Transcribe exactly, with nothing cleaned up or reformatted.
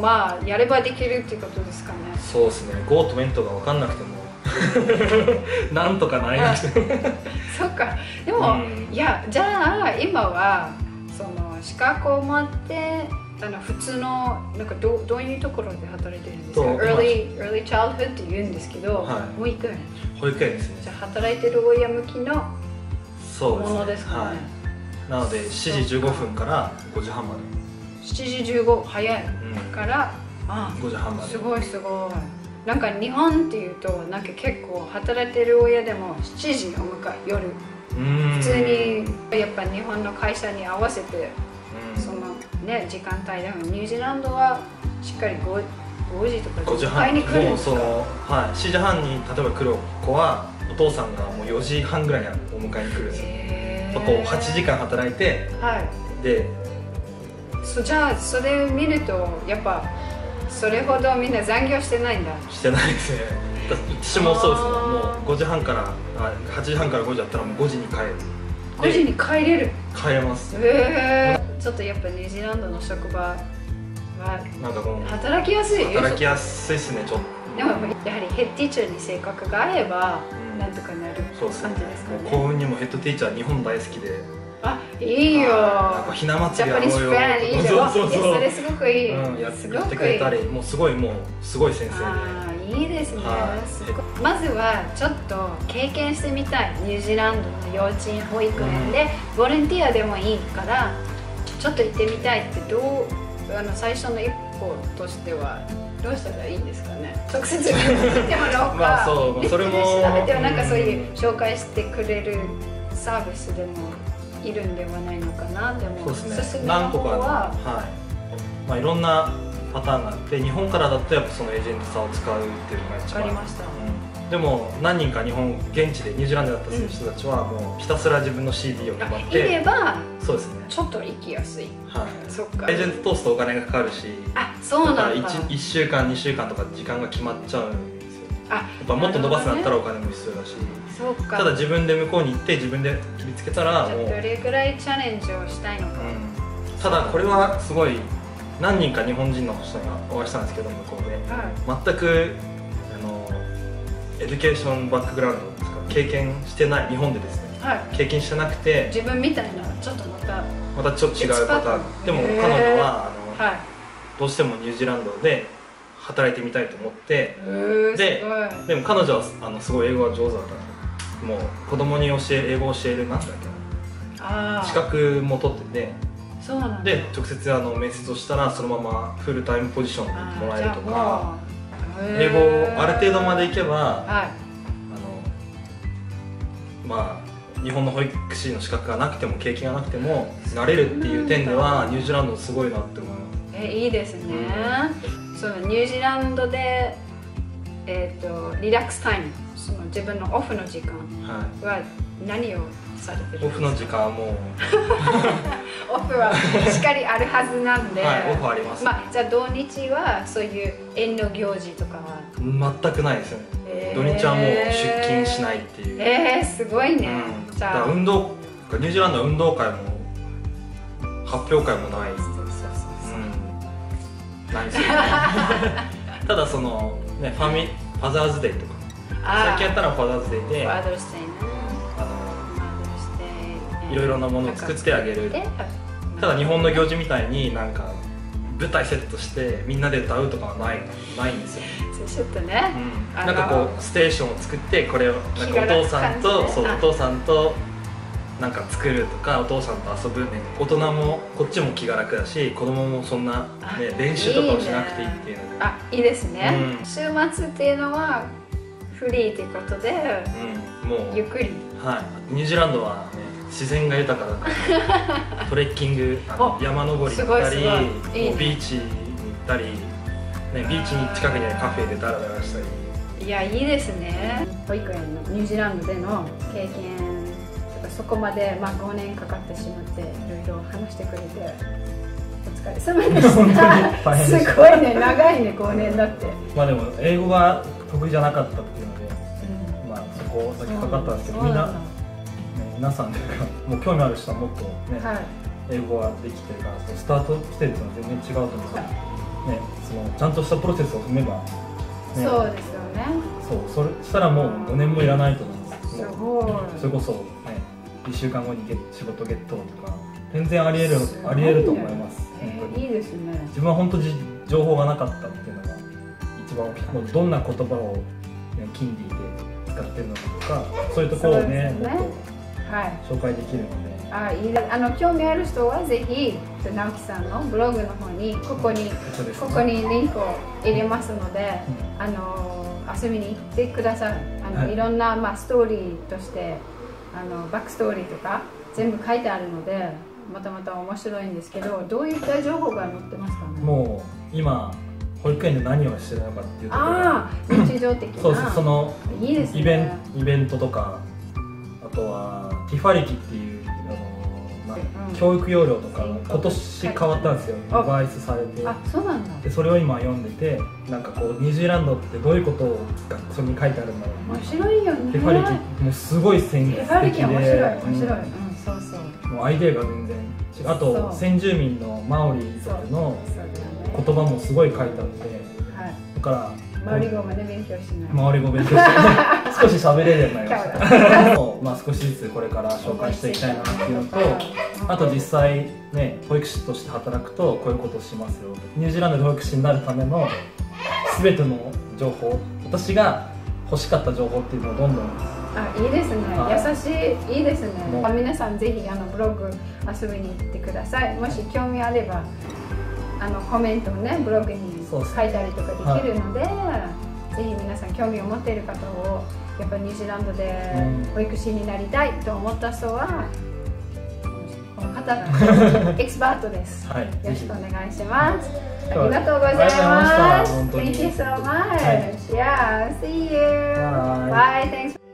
まあやればできるっていうことですかね。そうですね、ゴーとメントが分かんなくてもなんとかなりましたそっか。でも、うん、いやじゃあ今はその資格を持ってあの普通のなんか ど, どういうところで働いてるんですか？ early, early childhood って言うんですけど、はい、保育園保育園ですね。じゃあ働いてる親向きのものですかね。はい、なのでしちじじゅうごふんからごじはんまで。しちじじゅうご早いから、うん、あごじはんまで。すごいすごい。なんか日本っていうとなんか結構働いてる親でもしちじを迎え夜普通にやっぱ日本の会社に合わせてそのね時間帯だから、ニュージーランドはしっかり 5, ごじとかごじはんに来るんですか？はい、しちじはんに例えば来る子はお父さんがもうよじはんぐらいにお迎えに来るんですよ。こうはちじかん働いて、はい、でそじゃあそれ見るとやっぱそれほどみんな残業してないんだ。してないですね。私もそうですね。もうごじはんからはちじはんからごじだったらもうごじに帰る。ごじに帰れる。帰れます。ええー。ちょっとやっぱニュージーランドの職場はなんかこう働きやすい。働きやすいですねちょっと。でもやっぱやはりヘッドティーチャーに性格が合えばなんとかなる感じですかね。幸運にもヘッドティーチャー日本大好きで。あ、いいよ。なんかひな祭りやろうよ。ジャパニーズファンいいじゃん。それすごくいい。うん、やってくれたり、もうすごいもうすごい先生で。いいですね。まずはちょっと経験してみたい。ニュージーランドの幼稚園保育園でボランティアでもいいからちょっと行ってみたいってどうあの最初の一歩としてはどうしたらいいんですかね。直接見てもらおうか。まあそう。それも調べてはなんかそういう紹介してくれるサービスでも。いるんではないのかなって思う。そうですね。何個かはい。まあいろんなパターンがあって、日本からだとやっぱそのエージェントさんを使うっていうのが一番。わかりました。でも何人か日本現地でニュージーランドだった人たちはもうひたすら自分の シーディー を配って。いれば。そうですね。ちょっと行きやすい。はい。そっか。エージェント通すとお金がかかるし。あ、そうなんだ。だから一一週間二週間とか時間が決まっちゃうんですよ。あ、やっぱもっと伸ばすなったらお金も必要だし。ただ自分で向こうに行って自分で切りつけたらもうどれぐらいチャレンジをしたいのか、うん、ただこれはすごい何人か日本人の人にお会いしたんですけど向こうで、はい、全くあのエデュケーションバックグラウンドですか経験してない日本でですね、はい、経験してなくて自分みたいなちょっとまたまたちょっと違うパターンでも彼女はあの、はい、どうしてもニュージーランドで働いてみたいと思ってで、でも彼女はあのすごい英語が上手だから。もう子供に教え英語を教えるなんだっけな資格も取っててそうなんで直接あの面接をしたらそのままフルタイムポジションもらえるとか英語をある程度までいけば、はい、あのまあ日本の保育士の資格がなくても経験がなくてもなれるっていう点ではニュージーランドすごいなって思います。えいいですね、うん、そうニュージーランドで、えーと、リラックスタイムその自分のオフの時間は何をされてるんですか？オフの時間はもうオフはしっかりあるはずなんで、はい、オフあります、まあ、じゃあ土日はそういう縁の行事とかは全くないですよね、えー、土日はもう出勤しないっていうえー、すごいね、うん、じゃあ運動ニュージーランドは運動会も発表会もないないですよねただその、ね、ファミファザーズデーとか最近やったらファザーズデーでいろいろなものを作ってあげる。ただ日本の行事みたいになんか舞台セットしてみんなで歌うとかはないないんですよ。ちょっとね、うん、なんかこうステーションを作ってこれをなんかお父さんとそうお父さんとなんか作るとかお父さんと遊ぶね大人もこっちも気が楽だし子供もそんな、ね、練習とかをしなくていいっていうのがいいですね、うん、週末っていうのはフリーということで、うん、もうゆっくり、はい、ニュージーランドは、ね、自然が豊かだからトレッキング山登り行ったりビーチに行ったり、ね、ビーチに近くにあるカフェでダラダラしたりいやいいですね。保育園のニュージーランドでの経験とかそこまで、まあ、ごねんかかってしまっていろいろ話してくれてお疲れ様でしたすごいね長いねごねんだってまあでも英語が得意じゃなかったっていうので、うん、まあそこ先かかったんですけどみんな、ね、皆さんというかもう興味ある人はもっとね、はい、英語ができてるからスタートしてると全然違うと思うんですよね。そのちゃんとしたプロセスを踏めば、ね、そうですよね。そう、そしたらもうごねんもいらないと思うんです。すごい。それこそね、いっしゅうかんごに仕事ゲットとか全然ありえる、ありえると思います。いいですね。自分は本当に情報がなかったっていうのが一番大きい。もうどんな言葉をね、キンディで使ってるのかとか、そういうところをね、もっと紹介できるので。あ、いいです。あの興味ある人はぜひ直樹さんのブログの方にここに、ね、ここにリンクを入れますので、うん、あの遊びに行ってください。あの、はい、いろんな、まあ、ストーリーとしてあのバックストーリーとか全部書いてあるのでまたまた面白いんですけど、どういった情報が載ってますかね。もう今保育園で何をしてるのかっていうところが日常的なそうそう、そのいいですね、イベン、イベントとか、あとはティファリキっていう教育要領とか今年変わったんですよ、リバイスされて。あ、そうなんだ。でそれを今読んでて、なんかこうニュージーランドってどういうことがそれに書いてあるんだろう。面白いよね。ティファリキもうすごい戦略的で、ティファリキ面白い面白い、うん、そうそう、もうアイデアが全然違う。あと先住民のマオリ族の言葉もすごい書いてあって、だからマオリ語まで勉強しない、マオリ語勉強しない、少し喋れるようになりましたもう、まあ、少しずつこれから紹介していきたいなっていうのと、あと実際ね、保育士として働くとこういうことをしますよ。ニュージーランドで保育士になるための全ての情報、私が欲しかった情報っていうのをどんどん。あ、いいですね、優しい、いいですね。皆さんぜひあのブログ遊びに行ってください。もし興味あればあのコメントをね、ブログに書いたりとかできるので、はい、ぜひ皆さん興味を持っている方を、やっぱニュージーランドで保育士になりたいと思った人は、この方がエキスパートです。はい、よろしくお願いします。ありがとうございます。Thank you so much. Yeah, see you. Bye. Thanks.